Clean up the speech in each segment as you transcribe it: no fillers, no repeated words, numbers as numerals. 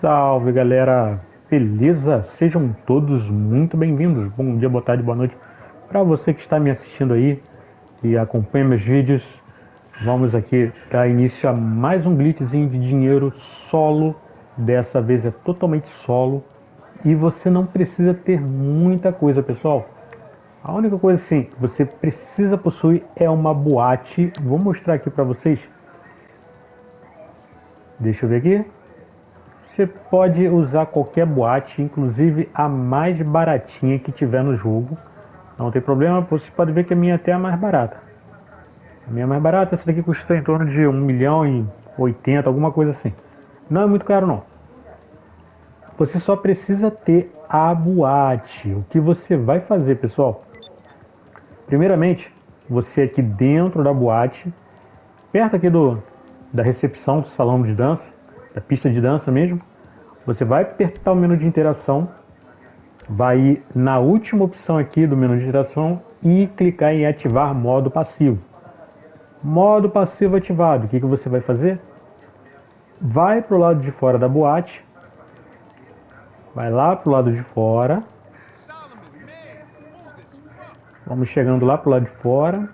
Salve galera, beleza? Sejam todos muito bem-vindos. Bom dia, boa tarde, boa noite para você que está me assistindo aí e acompanha meus vídeos. Vamos aqui dar início a mais um glitchzinho de dinheiro solo. Dessa vez é totalmente solo e você não precisa ter muita coisa, pessoal. A única coisa assim que você precisa possuir é uma boate. Vou mostrar aqui para vocês. Deixa eu ver aqui. Você pode usar qualquer boate, inclusive a mais baratinha que tiver no jogo. Não tem problema, você pode ver que a minha até é a mais barata. A minha mais barata, essa daqui custa em torno de 1.080.000, alguma coisa assim. Não é muito caro não. Você só precisa ter a boate. O que você vai fazer, pessoal? Primeiramente, você aqui dentro da boate, perto aqui da recepção do salão de dança, da pista de dança mesmo, você vai apertar o menu de interação, vai ir na última opção aqui do menu de interação e clicar em ativar modo passivo. Modo passivo ativado, o que você vai fazer? Vai para o lado de fora da boate, vai lá para o lado de fora, vamos chegando lá para o lado de fora,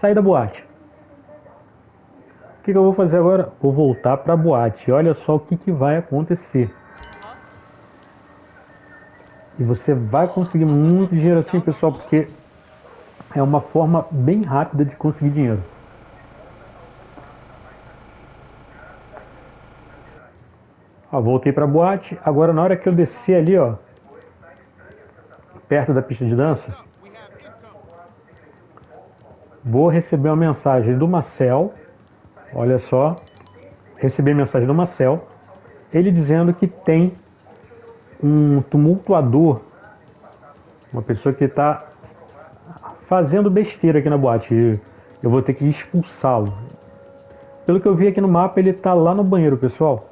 sai da boate. O que eu vou fazer agora? Vou voltar para a boate. Olha só o que vai acontecer. E você vai conseguir muito dinheiro assim, pessoal, porque é uma forma bem rápida de conseguir dinheiro. Ó, voltei para a boate. Agora, na hora que eu descer ali, ó, perto da pista de dança, vou receber uma mensagem do Marcel. Olha só, recebi a mensagem do Marcel, ele dizendo que tem um tumultuador, uma pessoa que está fazendo besteira aqui na boate, eu vou ter que expulsá-lo. Pelo que eu vi aqui no mapa, ele está lá no banheiro, pessoal.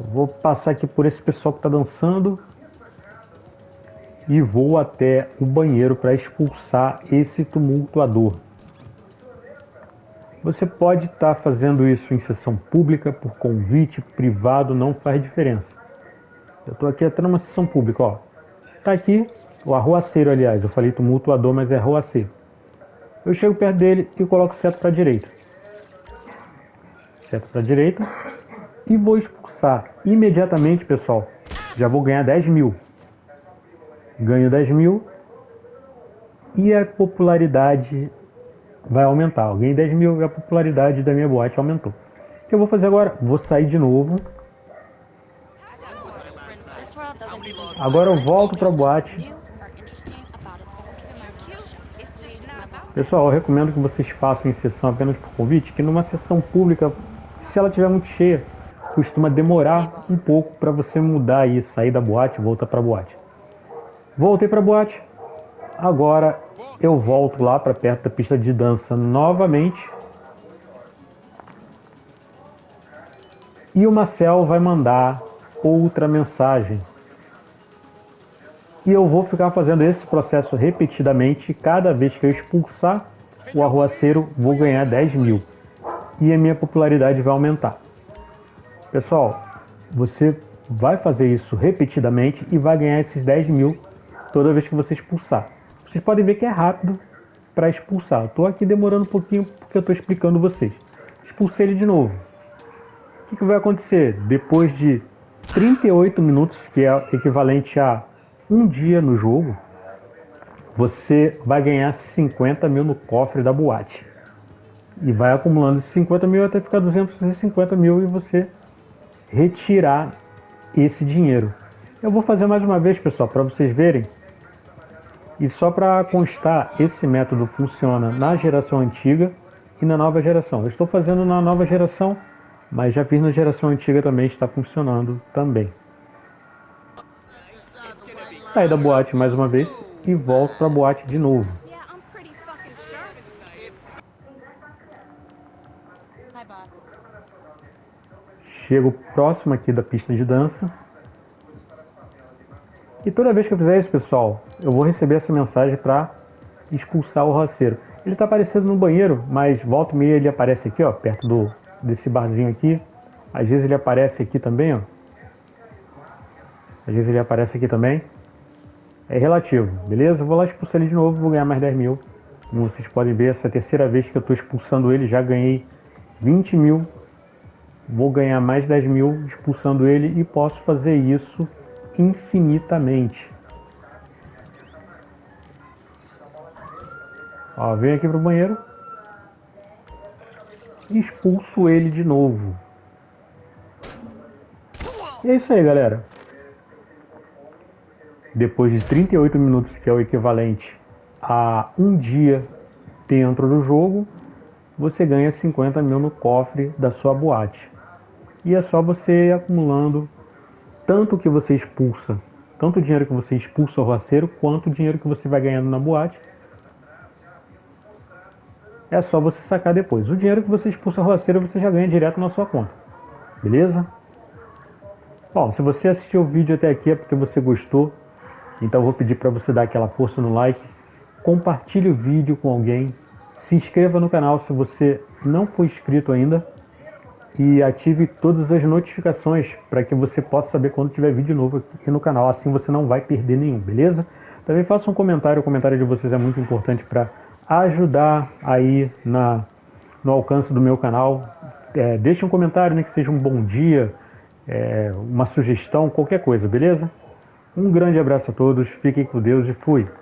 Eu vou passar aqui por esse pessoal que está dançando e vou até o banheiro para expulsar esse tumultuador. Você pode estar fazendo isso em sessão pública, por convite, privado, não faz diferença. Eu estou aqui até numa sessão pública, ó. Está aqui o arruaceiro, aliás. Eu falei tumultuador, mas é arruaceiro. Eu chego perto dele e coloco seto para a direita. Seto para a direita. E vou expulsar imediatamente, pessoal. Já vou ganhar 10.000. Ganho 10.000. E a popularidade vai aumentar. Eu ganhei 10.000 e a popularidade da minha boate aumentou. O que eu vou fazer agora? Vou sair de novo. Agora eu volto para a boate. Pessoal, eu recomendo que vocês façam em sessão apenas por convite, que numa sessão pública, se ela estiver muito cheia, costuma demorar um pouco para você mudar e sair da boate e voltar para a boate. Voltei para a boate. Agora eu volto lá para perto da pista de dança novamente. E o Marcel vai mandar outra mensagem. E eu vou ficar fazendo esse processo repetidamente. Cada vez que eu expulsar o arruaceiro, vou ganhar 10.000. E a minha popularidade vai aumentar. Pessoal, você vai fazer isso repetidamente e vai ganhar esses 10.000 toda vez que você expulsar. Vocês podem ver que é rápido para expulsar. Estou aqui demorando um pouquinho porque eu estou explicando vocês. Expulsei ele de novo. O que vai acontecer? Depois de 38 minutos, que é equivalente a um dia no jogo, você vai ganhar 50.000 no cofre da boate. E vai acumulando esses 50.000 até ficar 250.000 e você retirar esse dinheiro. Eu vou fazer mais uma vez, pessoal, para vocês verem. E só para constar, esse método funciona na geração antiga e na nova geração. Eu estou fazendo na nova geração, mas já fiz na geração antiga também, está funcionando também. Saí da boate mais uma vez e volto para a boate de novo. Chego próximo aqui da pista de dança. E toda vez que eu fizer isso, pessoal, eu vou receber essa mensagem para expulsar o roceiro. Ele está aparecendo no banheiro, mas volta e meia ele aparece aqui, ó, perto desse barzinho aqui. Às vezes ele aparece aqui também, ó. Às vezes ele aparece aqui também. É relativo, beleza? Eu vou lá expulsar ele de novo, vou ganhar mais 10 mil. Como vocês podem ver, essa é a terceira vez que eu estou expulsando ele, já ganhei 20 mil. Vou ganhar mais 10 mil expulsando ele e posso fazer isso infinitamente. Ó, venho aqui pro banheiro. E expulso ele de novo. E é isso aí, galera. Depois de 38 minutos, que é o equivalente a um dia dentro do jogo, você ganha 50 mil no cofre da sua boate. E é só você ir acumulando tanto que você expulsa, tanto o dinheiro que você expulsa o roceiro, quanto o dinheiro que você vai ganhando na boate. É só você sacar depois. O dinheiro que você expulsa o roceiro, você já ganha direto na sua conta. Beleza? Bom, se você assistiu o vídeo até aqui é porque você gostou. Então eu vou pedir para você dar aquela força no like. Compartilhe o vídeo com alguém. Se inscreva no canal se você não for inscrito ainda. E ative todas as notificações para que você possa saber quando tiver vídeo novo aqui no canal. Assim você não vai perder nenhum, beleza? Também faça um comentário. O comentário de vocês é muito importante para ajudar aí no alcance do meu canal. Deixe um comentário, né, que seja um bom dia, uma sugestão, qualquer coisa, beleza? Um grande abraço a todos. Fiquem com Deus e fui!